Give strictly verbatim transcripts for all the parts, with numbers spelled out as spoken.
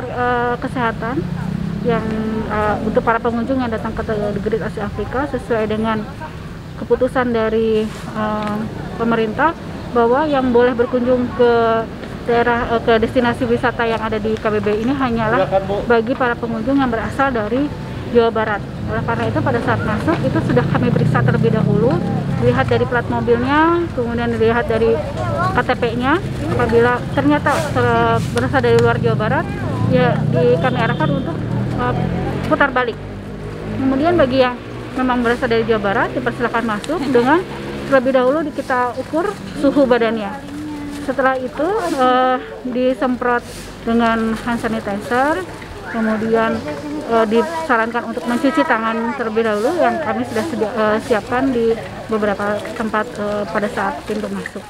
sekitar uh, kesehatan yang uh, untuk para pengunjung yang datang ke The Great Asia Afrika sesuai dengan keputusan dari uh, pemerintah bahwa yang boleh berkunjung ke daerah uh, ke destinasi wisata yang ada di K B B ini hanyalah bagi para pengunjung yang berasal dari Jawa Barat. Oleh karena itu pada saat masuk itu sudah kami periksa terlebih dahulu, lihat dari plat mobilnya, kemudian dilihat dari K T P-nya. Apabila ternyata berasal dari luar Jawa Barat, ya di kami arahkan untuk uh, putar balik. Kemudian bagi yang memang berasal dari Jawa Barat dipersilakan masuk dengan terlebih dahulu kita ukur suhu badannya. Setelah itu uh, disemprot dengan hand sanitizer. Kemudian eh, disarankan untuk mencuci tangan terlebih dahulu yang kami sudah sedia, eh, siapkan di beberapa tempat eh, pada saat pintu masuk.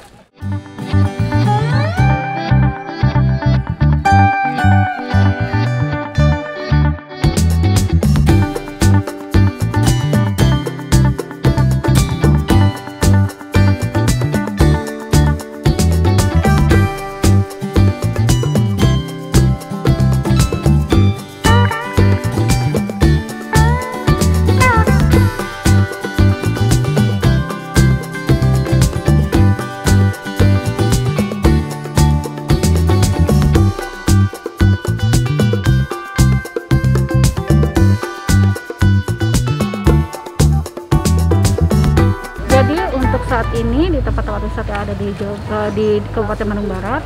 Saat ini di tempat-tempat wisata yang ada di, Jawa, di Kabupaten Bandung Barat,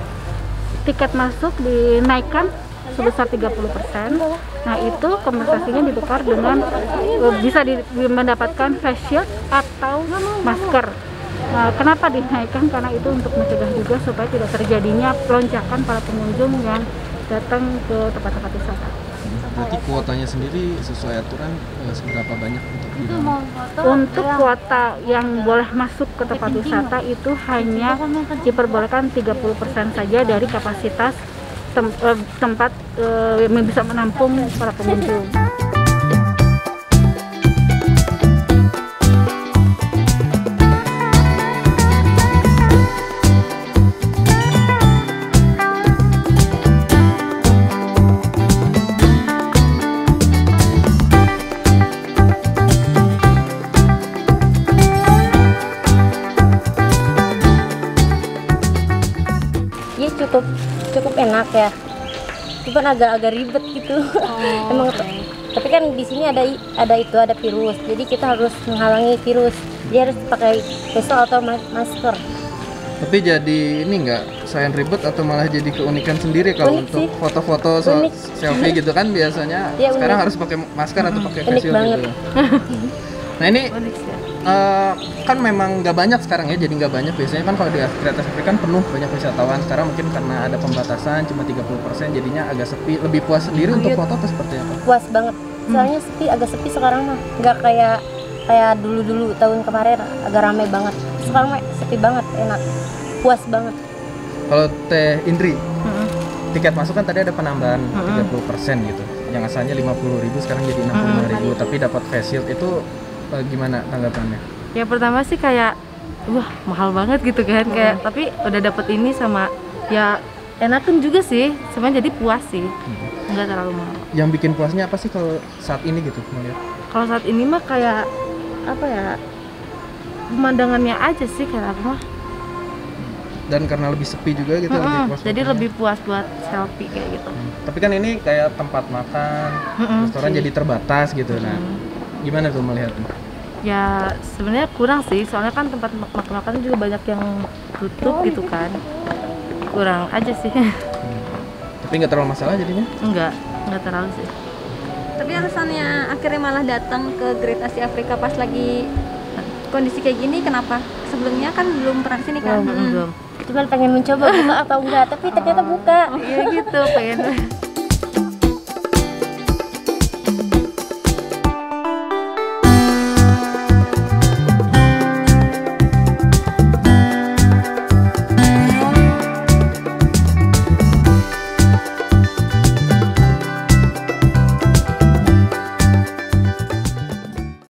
tiket masuk dinaikkan sebesar tiga puluh persen. Nah itu kompensasinya ditukar dengan bisa di, mendapatkan face shield atau masker. Nah, kenapa dinaikkan? Karena itu untuk mencegah juga supaya tidak terjadinya lonjakan para pengunjung yang datang ke tempat-tempat wisata. Berarti kuotanya sendiri sesuai aturan eh, seberapa banyak untuk itu untuk kuota yang boleh masuk ke tempat wisata itu hanya diperbolehkan tiga puluh persen saja dari kapasitas tem eh, tempat eh, yang bisa menampung para pengunjung. Cukup cukup enak ya, cuman agak-agak ribet gitu. Oh. Emang tapi kan di sini ada ada itu ada virus, jadi kita harus menghalangi virus, dia harus pakai pisau atau masker. Tapi jadi ini nggak sayang ribet atau malah jadi keunikan sendiri kalau unik untuk foto-foto selfie gitu kan biasanya ya, sekarang unik. Harus pakai masker atau pakai face shield gitu. Nah ini Uh, kan memang nggak banyak sekarang ya, jadi nggak banyak. Biasanya kan kalau di Great Asia Afrika kan penuh banyak wisatawan. Sekarang mungkin karena ada pembatasan cuma tiga puluh persen jadinya agak sepi. Lebih puas sendiri oh, untuk foto atau seperti apa? Puas banget, soalnya hmm. sepi, agak sepi sekarang mah. Nggak kayak kayak dulu-dulu tahun kemarin agak ramai banget. Sekarang mah sepi banget, enak, puas banget. Kalau Teh Indri, hmm. tiket masuk kan tadi ada penambahan hmm. tiga puluh persen gitu. Yang asalnya lima puluh ribu sekarang jadi enam puluh lima ribu, hmm. tapi dapat face shield itu gimana tanggapannya? Ya pertama sih kayak wah mahal banget gitu kan, hmm. kayak tapi udah dapet ini sama ya enakan juga sih, sama jadi puas sih, hmm. nggak terlalu mahal. Yang bikin puasnya apa sih kalau saat ini gitu melihat? Kalau saat ini mah kayak apa ya pemandangannya aja sih kayak apa? Dan karena lebih sepi juga gitu, hmm, lebih puas jadi makanya. Lebih puas buat selfie kayak gitu. Hmm. Tapi kan ini kayak tempat makan, hmm, restoran sih. Jadi terbatas gitu, hmm. nah. Gimana tuh melihatnya? Ya sebenarnya kurang sih, soalnya kan tempat makan-makan juga banyak yang tutup gitu kan, kurang aja sih. Hmm. Tapi nggak terlalu masalah jadinya? Enggak, nggak terlalu sih. Tapi alasannya akhirnya malah datang ke Great Asia Afrika pas lagi kondisi kayak gini, kenapa? Sebelumnya kan belum pernah sini kan? Belum, hmm. belum. Cuman pengen mencoba buka atau enggak, tapi ternyata buka. Oh, iya gitu, pengen.